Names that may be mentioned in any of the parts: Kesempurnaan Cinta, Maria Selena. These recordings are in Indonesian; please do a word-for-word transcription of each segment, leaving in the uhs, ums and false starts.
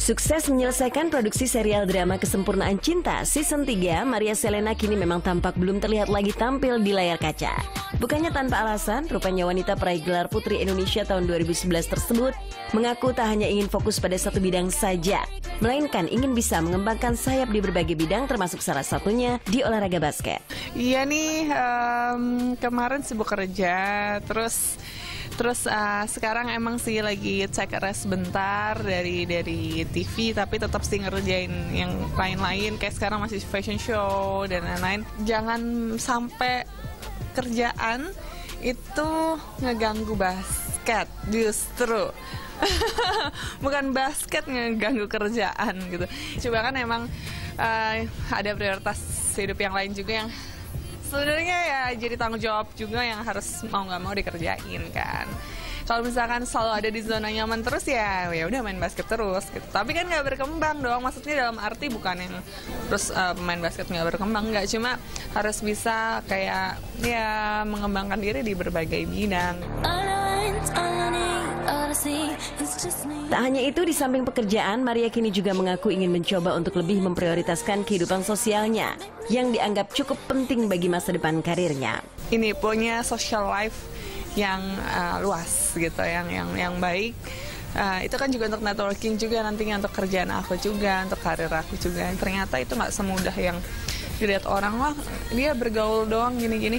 Sukses menyelesaikan produksi serial drama Kesempurnaan Cinta Season tiga, Maria Selena kini memang tampak belum terlihat lagi tampil di layar kaca. Bukannya tanpa alasan, rupanya wanita peraih gelar Putri Indonesia tahun dua ribu sebelas tersebut mengaku tak hanya ingin fokus pada satu bidang saja, melainkan ingin bisa mengembangkan sayap di berbagai bidang, termasuk salah satunya di olahraga basket. Iya nih, um, kemarin sibuk kerja, terus... Terus uh, sekarang emang sih lagi cek rest bentar dari dari T V, tapi tetap sih ngerjain yang lain-lain, kayak sekarang masih fashion show dan lain-lain. Jangan sampai kerjaan itu ngeganggu basket, justru bukan basket ngeganggu kerjaan gitu. Coba kan emang uh, ada prioritas hidup yang lain juga yang sebenarnya ya jadi tanggung jawab juga yang harus mau nggak mau dikerjain kan. Kalau misalkan selalu ada di zona nyaman terus ya, ya udah main basket terus gitu. Tapi kan nggak berkembang dong. Maksudnya dalam arti bukan yang terus uh, main basket nggak berkembang, nggak, cuma harus bisa kayak ya mengembangkan diri di berbagai bidang. Tak hanya itu, di samping pekerjaan, Maria kini juga mengaku ingin mencoba untuk lebih memprioritaskan kehidupan sosialnya yang dianggap cukup penting bagi masa depan karirnya. Ini punya social life yang uh, luas gitu, yang yang yang baik. Uh, itu kan juga untuk networking juga nantinya, untuk kerjaan aku juga, untuk karir aku juga. Ternyata itu nggak semudah yang dilihat orang, wah dia bergaul doang gini-gini.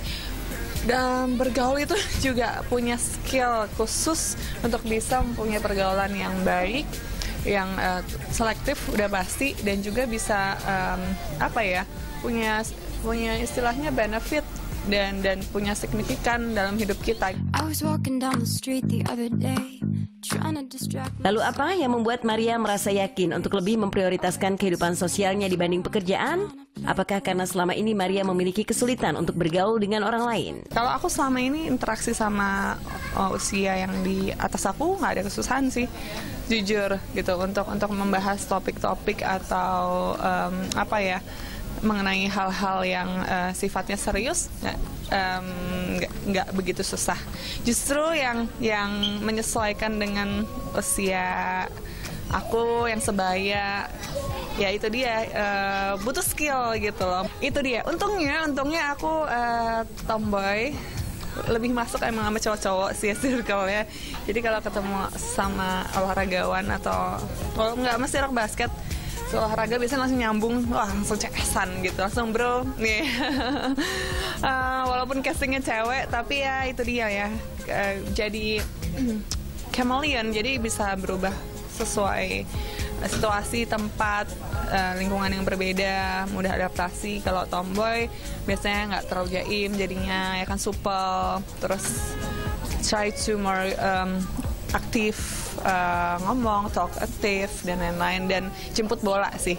Dan bergaul itu juga punya skill khusus untuk bisa mempunyai pergaulan yang baik, yang uh, selektif udah pasti, dan juga bisa um, apa ya, punya punya istilahnya benefit dan dan punya signifikan dalam hidup kita. Lalu apa yang membuat Maria merasa yakin untuk lebih memprioritaskan kehidupan sosialnya dibanding pekerjaan? Apakah karena selama ini Maria memiliki kesulitan untuk bergaul dengan orang lain? Kalau aku selama ini interaksi sama oh, usia yang di atas aku nggak ada kesusahan sih, jujur gitu, untuk untuk membahas topik-topik atau um, apa ya, mengenai hal-hal yang uh, sifatnya serius nggak nggak um, begitu susah. Justru yang yang menyesuaikan dengan usia aku yang sebaya, ya itu dia, uh, butuh skill gitu loh. Itu dia, untungnya untungnya aku uh, tomboy, lebih masuk emang sama cowok-cowok sih circle-nya. Jadi kalau ketemu sama olahragawan atau kalau nggak mesti rock basket, olahraga biasanya langsung nyambung, wah, langsung cekesan gitu, langsung bro nih. Yeah. uh, walaupun castingnya cewek, tapi ya itu dia ya, uh, jadi chameleon, jadi bisa berubah sesuai situasi, tempat, uh, lingkungan yang berbeda, mudah adaptasi. Kalau tomboy biasanya nggak terlalu jaim jadinya, ya kan, supel, terus try to more um, aktif, uh, ngomong, talkative, dan lain-lain, dan jemput bola sih.